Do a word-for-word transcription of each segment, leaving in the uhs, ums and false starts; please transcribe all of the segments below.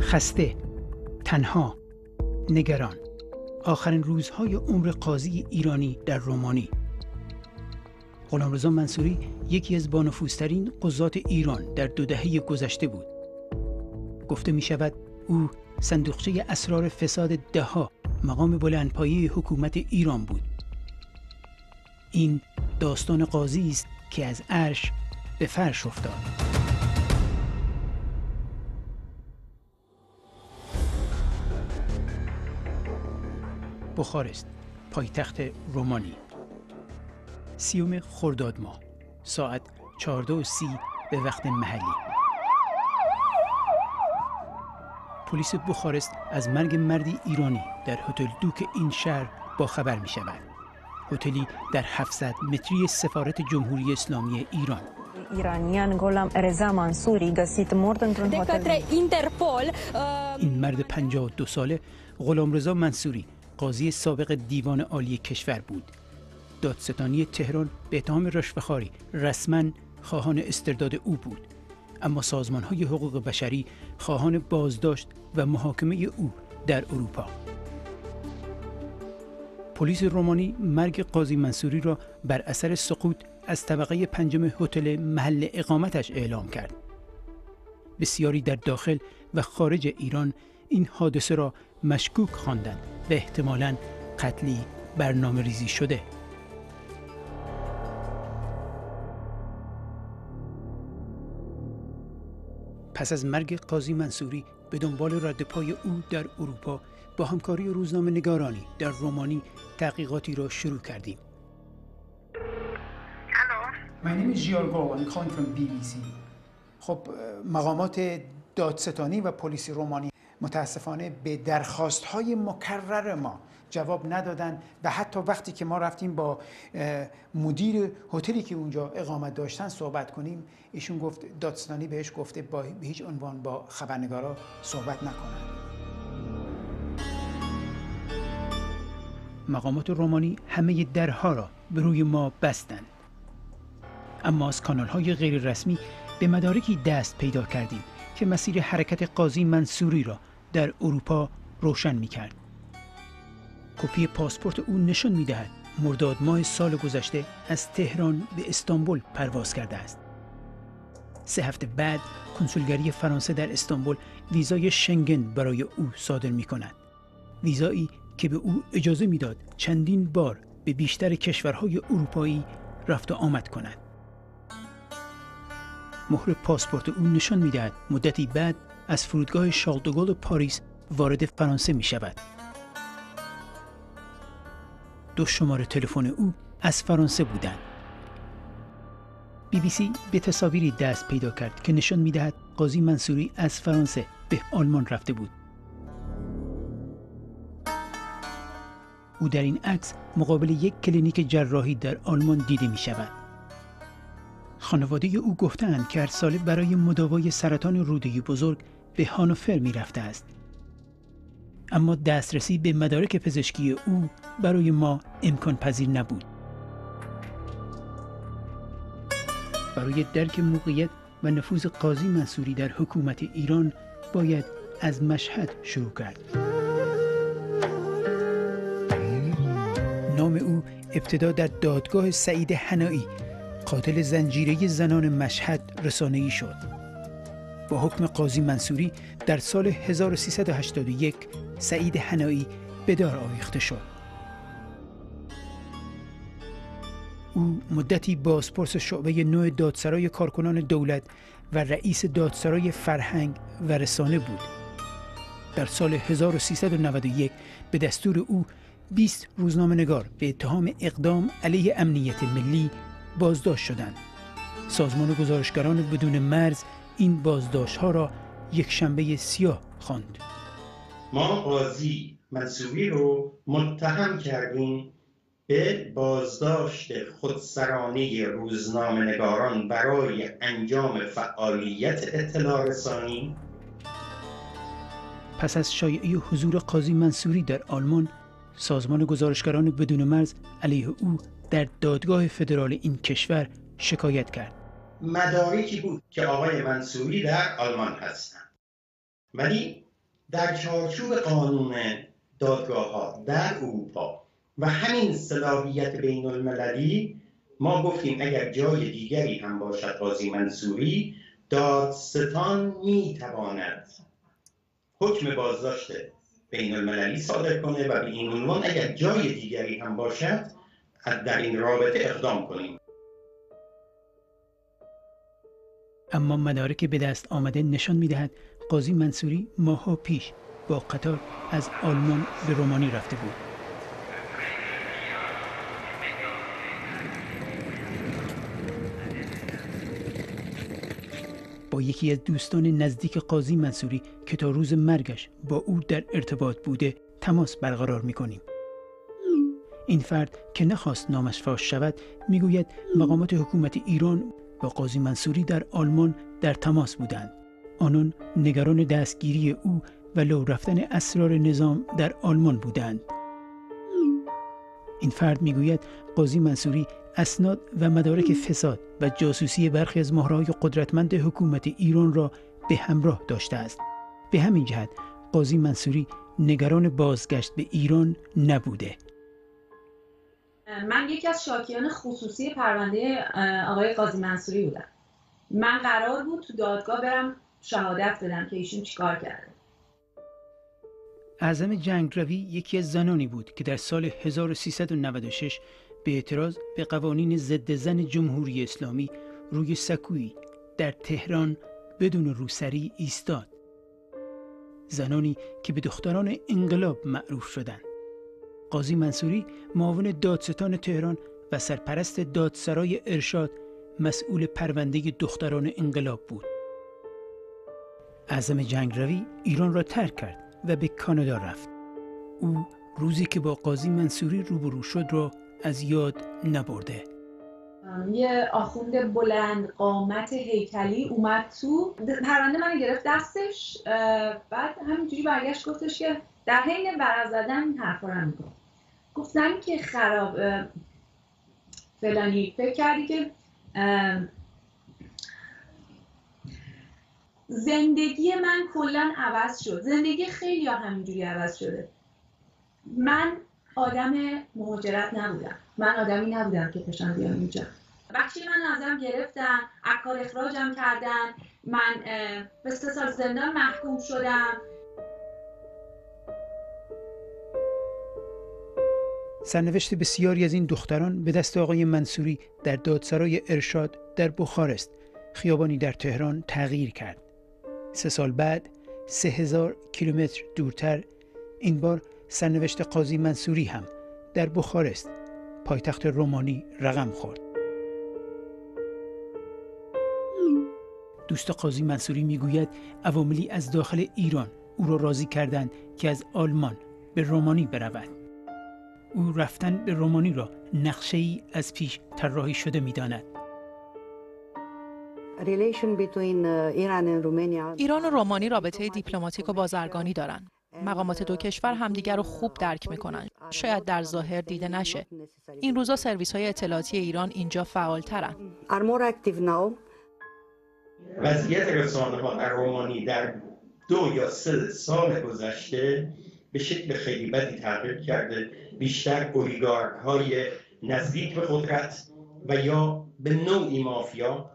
خسته، تنها، نگران. آخرین روزهای عمر قاضی ایرانی در رومانی. غلامرضا منصوری یکی از بانفوذترین قضات ایران در دو دهه گذشته بود. گفته می شود او صندوقچه اسرار فساد دهها مقام بلندپایه حکومت ایران بود. این داستان قاضی است که از عرش به فرش افتاد. بخارست، پایتخت رومانی. سیوم خرداد ماه، ساعت چهارده و سی به وقت محلی. پلیس بخارست از مرگ مردی ایرانی در هتل دوک این شهر با خبر می شود. هتلی در هفتصد متری سفارت جمهوری اسلامی ایران. ایرانیان غلامرضا منصوری گسیت مردن در هتل. اینترپل. این مرد پنجاه و دو ساله، غلامرضا منصوری، قاضی سابق دیوان عالی کشور بود. دادستانی تهران به اتهام رشوه‌خواری رسما خواهان استرداد او بود، اما سازمان‌های حقوق بشری خواهان بازداشت و محاکمه او در اروپا. پلیس رومانی مرگ قاضی منصوری را بر اثر سقوط از طبقه پنجم هتل محل اقامتش اعلام کرد. بسیاری در داخل و خارج ایران این حادثه را مشکوک خواندند و احتمالاً قتلی برنامه ریزی شده. پس از مرگ قاضی منصوری به دنبال ردپای او در اروپا با همکاری روزنامه نگارانی در رومانی تحقیقاتی را شروع کردیم. My name is ژیار گل. I'm calling from بی بی سی. خب مقامات دادستانی و پلیس رومانی متاسفانه به درخواست‌های مکرر ما جواب ندادن و حتی وقتی که ما رفتیم با مدیر هتلی که اونجا اقامت داشتن صحبت کنیم، ایشون گفت دادستانی بهش گفته با هیچ عنوان با خبرنگارا صحبت نکنن. مقامات رومانی همه درها را به روی ما بستند، اما از کانال‌های غیر رسمی به مدارکی دست پیدا کردیم که مسیر حرکت قاضی منصوری را در اروپا روشن می‌کرد. کپی پاسپورت او نشان می‌دهد مرداد ماه سال گذشته از تهران به استانبول پرواز کرده است. سه هفته بعد کنسولگری فرانسه در استانبول ویزای شنگن برای او صادر می‌کند. ویزایی که به او اجازه می‌داد چندین بار به بیشتر کشورهای اروپایی رفت و آمد کند. مهر پاسپورت او نشان می‌دهد مدتی بعد از فرودگاه شارل دوگل پاریس وارد فرانسه می‌شود. دو شماره تلفن او از فرانسه بودند. بی بی سی به تصاویری دست پیدا کرد که نشان می‌دهد قاضی منصوری از فرانسه به آلمان رفته بود. او در این عکس مقابل یک کلینیک جراحی در آلمان دیده می‌شود. خانواده او گفتند که هر ساله برای مداوای سرطان روده بزرگ به هانوفر می رفته است. اما دسترسی به مدارک پزشکی او برای ما امکان پذیر نبود. برای درک موقعیت و نفوذ قاضی منصوری در حکومت ایران باید از مشهد شروع کرد. نام او ابتدا در دادگاه سعید حنایی، قاتل زنجیره زنان مشهد، رسانه‌ای شد. با حکم قاضی منصوری در سال هزار و سیصد و هشتاد و یک سعید حنایی به دار آویخته شد. او مدتی بازپرس شعبه نوع دادسرای کارکنان دولت و رئیس دادسرای فرهنگ و رسانه بود. در سال هزار و سیصد و نود و یک به دستور او بیست روزنامه‌نگار به اتهام اقدام علیه امنیت ملی بازداشت شدند. سازمان گزارشگران بدون مرز این بازداشت‌ها را یک شنبه سیاه خواند. ما قاضی منصوری رو متهم کردیم به بازداشت خودسرانه روزنامه‌نگاران برای انجام فعالیت اطلاع رسانی. پس از شایعه حضور قاضی منصوری در آلمان، سازمان گزارشگران بدون مرز علیه او در دادگاه فدرال این کشور شکایت کرد. مدارکی بود که آقای منصوری در آلمان هستند، ولی در چارچوب قانون دادگاه ها در اروپا و همین صلاحیت بین المللی ما گفتیم اگر جای دیگری هم باشد قاضی منصوری، دادستان میتواند حکم بازداشت بین المللی صادر کنه و به این عنوان اگر جای دیگری هم باشد در این رابطه اقدام کنیم. اما مدارک به دست آمده نشان می‌دهد قاضی منصوری ماها پیش با قطار از آلمان به رومانی رفته بود. با یکی از دوستان نزدیک قاضی منصوری که تا روز مرگش با او در ارتباط بوده تماس برقرار می‌کنیم. این فرد که نخواست نامش فاش شود میگوید مقامات حکومت ایران با قاضی منصوری در آلمان در تماس بودند. آنان نگران دستگیری او و لو رفتن اسرار نظام در آلمان بودند. این فرد میگوید قاضی منصوری اسناد و مدارک فساد و جاسوسی برخی از مهرهای قدرتمند حکومت ایران را به همراه داشته است. به همین جهت قاضی منصوری نگران بازگشت به ایران نبوده. من یکی از شاکیان خصوصی پرونده آقای قاضی منصوری بودم. من قرار بود تو دادگاه برم شهادت بدم که ایشون چیکار کرده. اعظم جنگروی یکی از زنانی بود که در سال هزار و سیصد و نود و شش به اعتراض به قوانین ضد زن جمهوری اسلامی روی سکویی در تهران بدون روسری ایستاد. زنانی که به دختران انقلاب معروف شدند. قاضی منصوری معاون دادستان تهران و سرپرست دادسرای ارشاد مسئول پرونده دختران انقلاب بود. اعظم جنگروی ایران را ترک کرد و به کانادا رفت. او روزی که با قاضی منصوری روبرو شد را از یاد نبرده. یه آخوند بلند قامت هیکلی اومد تو پرونده من گرفت دستش، بعد همینجوری برگشت گفتش که در حین برق زدن حرفا رو میگفت. گفتم که خراب فلانی فکر کردی که زندگی من کلا عوض شد. زندگی خیلی ها همینجوری عوض شده. من آدم مهاجرت نبودم. من آدمی نبودم که پشم بیام اینجا. بخشی من ازم گرفتن، از کار اخراجم کردن. من به سه سال زندان محکوم شدم. سرنوشت بسیاری از این دختران به دست آقای منصوری در دادسرای ارشاد در بخارست، خیابانی در تهران، تغییر کرد. سه سال بعد، سه هزار کیلومتر دورتر، این بار سرنوشت قاضی منصوری هم در بخارست، پایتخت رومانی، رقم خورد. دوست قاضی منصوری میگوید عواملی از داخل ایران او را راضی کردند که از آلمان به رومانی برود. او رفتن به رومانی را نقشه‌ای از پیش طراحی شده می‌داند. ایران و رومانی رابطه دیپلماتیک و بازرگانی دارند. مقامات دو کشور همدیگر را خوب درک می‌کنند. شاید در ظاهر دیده نشه. این روزا سرویس‌های اطلاعاتی ایران اینجا فعال‌ترند. وضعیت رسانه‌ها در رومانی در دو یا سه سال گذشته به شکل خیلی بدی تغییر کرده. بیشتر اولیگارک های نزدیک به قدرت و یا به نوعی مافیا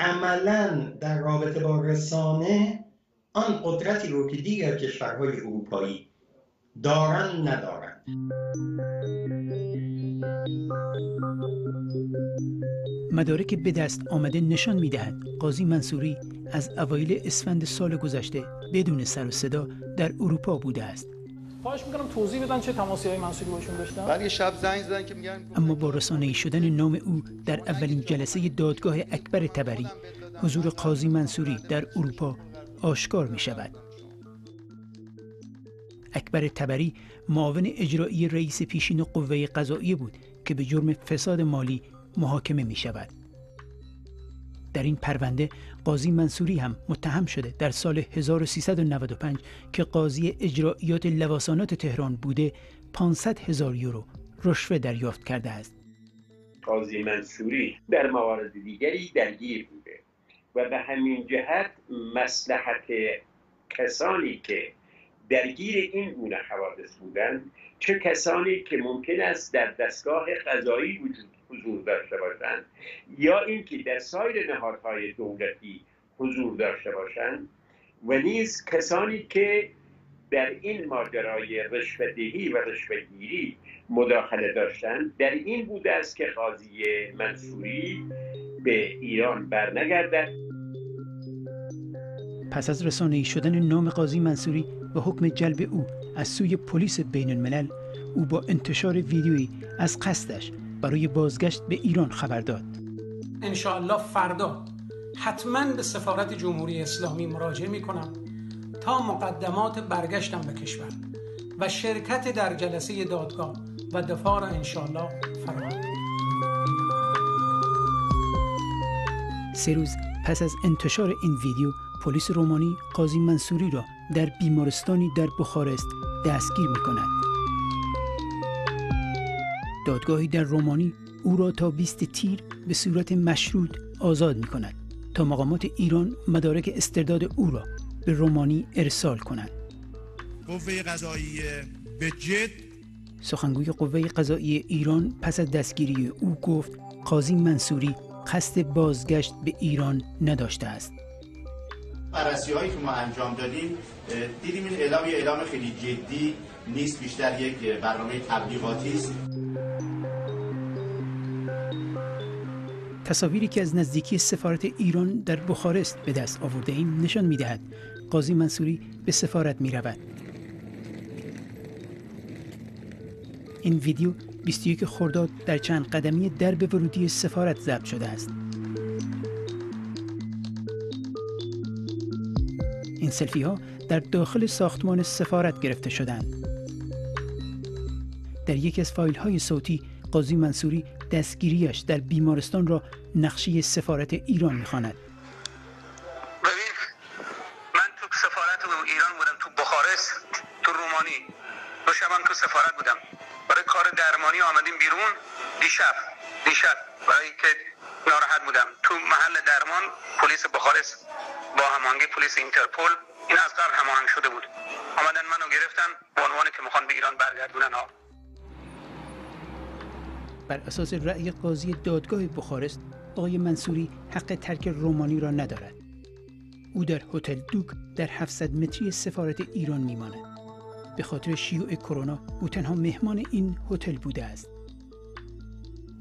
عملاً در رابطه با رسانه آن قدرتی رو که دیگر کشورهای اروپایی دارن ندارن. مدارک به دست آمده نشان می‌دهد قاضی منصوری از اوایل اسفند سال گذشته بدون سر و صدا در اروپا بوده است. خواهش می‌کنم توضیح بدن چه تماس‌های منصوری باشون داشتن؟ بعد یه شب زنگ زدن که میگن اما با رسانه‌ای شدن نام او در اولین جلسه دادگاه اکبر تبری، حضور قاضی منصوری در اروپا آشکار می‌شود. اکبر تبری معاون اجرایی رئیس پیشین قوه قضاییه بود که به جرم فساد مالی محاکمه می‌شود. در این پرونده قاضی منصوری هم متهم شده در سال هزار و سیصد و نود و پنج که قاضی اجراییات لواسانات تهران بوده پانصد هزار یورو رشوه دریافت کرده است. قاضی منصوری در موارد دیگری درگیر بوده و به همین جهت مصلحت کسانی که درگیر این گونه حوادث بودند، چه کسانی که ممکن است در دستگاه قضایی وجود حضور داشته باشند یا اینکه در سایر نهادهای دولتی حضور داشته باشند، و نیز کسانی که در این ماجرای رشوه‌دهی و رشوه‌گیری مداخله داشتند، در این بوده است که قاضی منصوری به ایران برنگردد. پس از رسانه‌ای شدن نام قاضی منصوری و حکم جلب او از سوی پلیس بین الملل، او با انتشار ویدیویی از قصدش برای بازگشت به ایران خبر داد. انشاءالله فردا حتما به سفارت جمهوری اسلامی مراجعه می‌کنم تا مقدمات برگشتم به کشور و شرکت در جلسه دادگاه و دفاع را انشاءالله فراهم کنم. سه روز پس از انتشار این ویدیو، پلیس رومانی قاضی منصوری را در بیمارستانی در بخارست دستگیر می‌کند. دادگاهی در رومانی او را تا بیست تیر به صورت مشروط آزاد می‌کند تا مقامات ایران مدارک استرداد او را به رومانی ارسال کنند. قوه قضاییه به جد. سخنگوی قوه قضاییه ایران پس از دستگیری او گفت قاضی منصوری قصد بازگشت به ایران نداشته است. بررسی هایی که ما انجام دادیم دیدیم این اعلام یه اعلام خیلی جدی نیست، بیشتر یک برنامه تبلیغاتی است. تصاویری که از نزدیکی سفارت ایران در بخارست به دست آورده ایم نشان می‌دهد قاضی منصوری به سفارت می‌رود. این ویدیو بیست و یک خرداد در چند قدمی درب ورودی سفارت ضبط شده است. این سلفی‌ها در داخل ساختمان سفارت گرفته شدند. در یکی از فایل‌های صوتی قاضی منصوری دستگیریش در بیمارستان را نقشه سفارت ایران می‌خواند. ببین، من تو سفارت ایران بودم، تو بخارست، تو رومانی. دو شبم تو سفارت بودم. برای کار درمانی آمدیم بیرون دیشب. دیشب برای که ناراحت بودم. تو محل درمان پلیس بخارست با هماهنگی پلیس اینترپل، این از قبل هماهنگ شده بود. آمدن منو گرفتن به عنوان که می‌خوان به ایران برگردونن. ها. بر اساس رأی قاضی دادگاه بخارست، آقای منصوری حق ترک رومانی را ندارد. او در هتل دوگ در هفتصد متری سفارت ایران می‌ماند. به خاطر شیوع کرونا او تنها مهمان این هتل بوده است.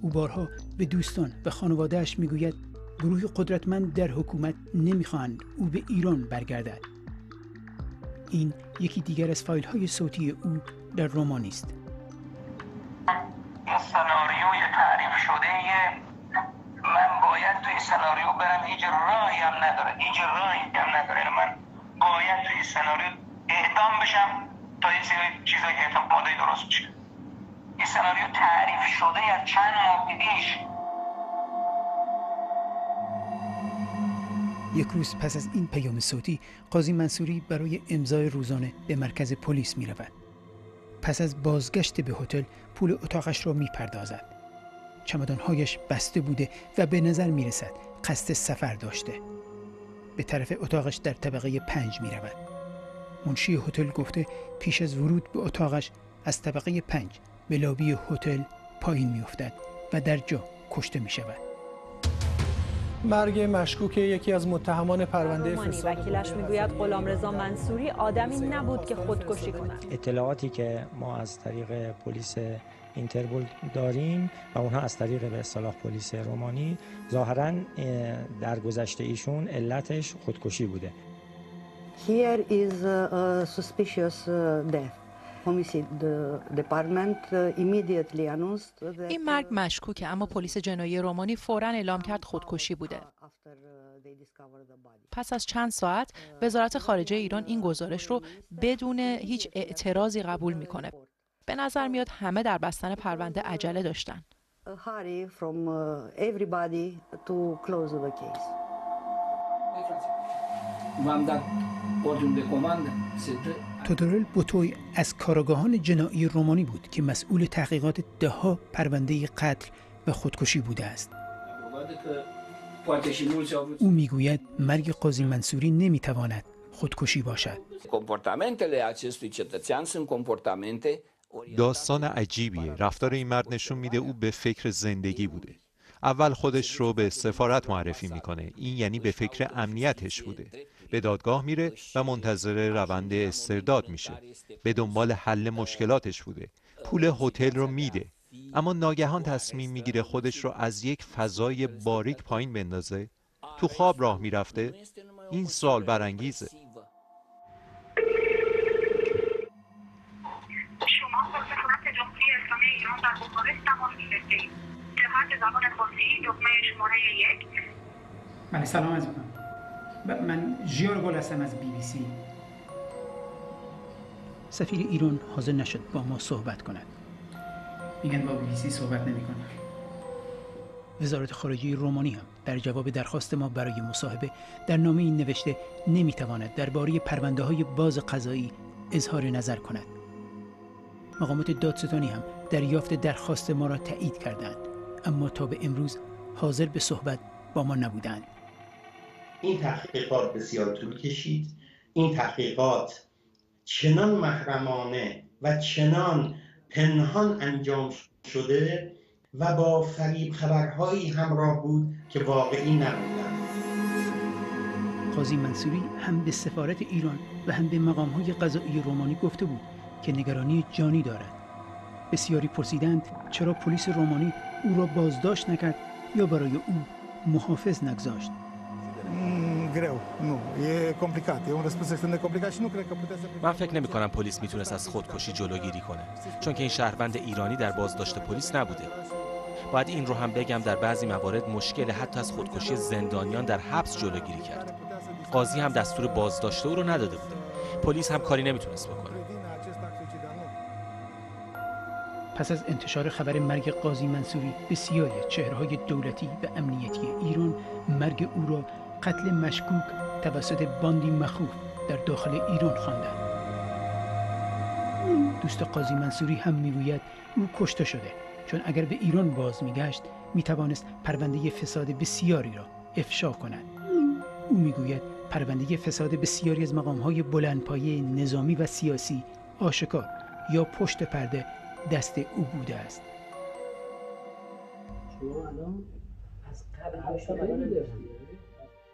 او بارها به دوستان و خانواده‌اش می‌گوید گروه قدرتمند در حکومت نمی‌خواهند او به ایران برگردد. این یکی دیگر از فایل‌های صوتی او در رومانی است. سناریوی تعریف شده من باید توی سناریو برم، هیچ راهی هم نداره، هیچ راهی هم نداره. من باید توی سناریو اعدام بشم تا یه سری چیزایی که اعتمادی درست بشه. این سناریو تعریف شده از چند ماه پیش. یک روز پس از این پیام صوتی، قاضی منصوری برای امضای روزانه به مرکز پلیس می رود. پس از بازگشت به هتل پول اتاقش را میپردازد. چمدانهایش بسته بوده و به نظر میرسد قصد سفر داشته. به طرف اتاقش در طبقه پنج میرود. منشی هتل گفته پیش از ورود به اتاقش از طبقه پنج به لابی هتل پایین میافتد و در جا کشته میشود. مرگ مشکوک یکی از متهمان پرونده فساد. وکیلش میگوید غلامرضا منصوری آدمی نبود که خودکشی کند. اطلاعاتی که ما از طریق پلیس اینترپل داریم و اونها از طریق به اصطلاح پلیس رومانی، ظاهرا در گذشته ایشون علتش خودکشی بوده. Here is a suspicious death. این مرگ مشکوکه، اما پلیس جنایی رومانی فوراً اعلام کرد خودکشی بوده. پس از چند ساعت وزارت خارجه ایران این گزارش رو بدون هیچ اعتراضی قبول میکنه. به نظر میاد همه در بستن پرونده عجله داشتن. تودرل بوتوی از کارگاهان جنایی رومانی بود که مسئول تحقیقات دهها پرونده قتل و خودکشی بوده است. او میگوید مرگ قاضی منصوری نمیتواند خودکشی باشد. داستان عجیبیه. رفتار این مرد نشون میده او به فکر زندگی بوده. اول خودش رو به سفارت معرفی میکنه. این یعنی به فکر امنیتش بوده. به دادگاه میره و منتظر روند استرداد میشه. به دنبال حل مشکلاتش بوده. پول هتل رو میده. اما ناگهان تصمیم میگیره خودش رو از یک فضای باریک پایین بندازه. تو خواب راه میرفته. این سوال برانگیزه. من سلام از میکنم. من ژیار گل هستم از بی بی سی. سفیر ایران حاضر نشد با ما صحبت کند. میگن با بی بی سی صحبت نمی کنن. وزارت خارجه رومانی هم در جواب درخواست ما برای مصاحبه در نامه این نوشته نمی تواند درباره پرونده های باز قضایی اظهار نظر کند. مقامات دادستانی هم دریافت درخواست ما را تایید کردند، اما تا به امروز حاضر به صحبت با ما نبودند. این تحقیقات بسیار طول کشید. این تحقیقات چنان محرمانه و چنان پنهان انجام شده و با فریب خبرهایی همراه بود که واقعی نبودند. قاضی منصوری هم به سفارت ایران و هم به مقام‌های قضایی رومانی گفته بود که نگرانی جانی دارد. بسیاری پرسیدند چرا پلیس رومانی او را بازداشت نکرد یا برای او محافظ نگذاشت. من فکر نمی کنم پلیس میتونست از خودکشی جلوگیری کنه، چون که این شهروند ایرانی در بازداشت پلیس نبوده. باید این رو هم بگم در بعضی موارد مشکل حتی از خودکشی زندانیان در حبس جلوگیری کرد. قاضی هم دستور بازداشت او رو نداده بوده. پلیس هم کاری نمیتونست بکنه. پس از انتشار خبر مرگ قاضی منصوری، بسیاری از چهره‌های دولتی و امنیتی ایران مرگ او را قتل مشکوک توسط باندی مخوف در داخل ایران خواندند. دوست قاضی منصوری هم می‌گوید او کشته شده، چون اگر به ایران باز می‌گشت می‌توانست پرونده فساد بسیاری را افشا کند. او می‌گوید پرونده فساد بسیاری از مقام‌های بلندپایه نظامی و سیاسی آشکار یا پشت پرده دست او بوده است.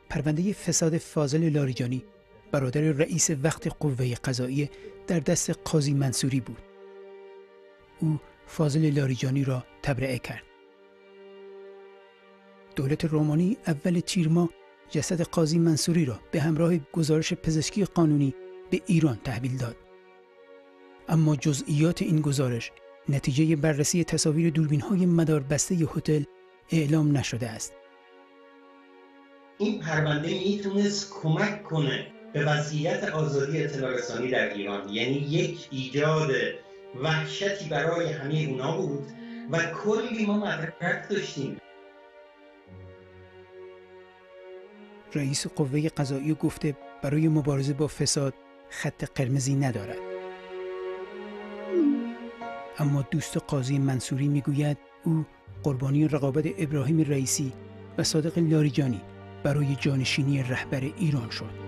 پرونده فساد فاضل لاریجانی، برادر رئیس وقت قوه قضاییه، در دست قاضی منصوری بود. او فاضل لاریجانی را تبرئه کرد. دولت رومانی اول تیر ماه جسد قاضی منصوری را به همراه گزارش پزشکی قانونی به ایران تحویل داد. اما جزئیات این گزارش نتیجه بررسی تصاویر دوربین‌های مداربسته هتل اعلام نشده است. این پرونده میتونست کمک کنه به وضعیت آزادی اطلاع رسانی در ایران، یعنی یک ایجاد وحشتی برای همه اونا بود و کلی ما مدرک داشتیم. رئیس قوه قضاییه گفته برای مبارزه با فساد خط قرمزی ندارد. اما دوست قاضی منصوری میگوید او قربانی رقابت ابراهیم رئیسی و صادق لاریجانی برای جانشینی رهبر ایران شد.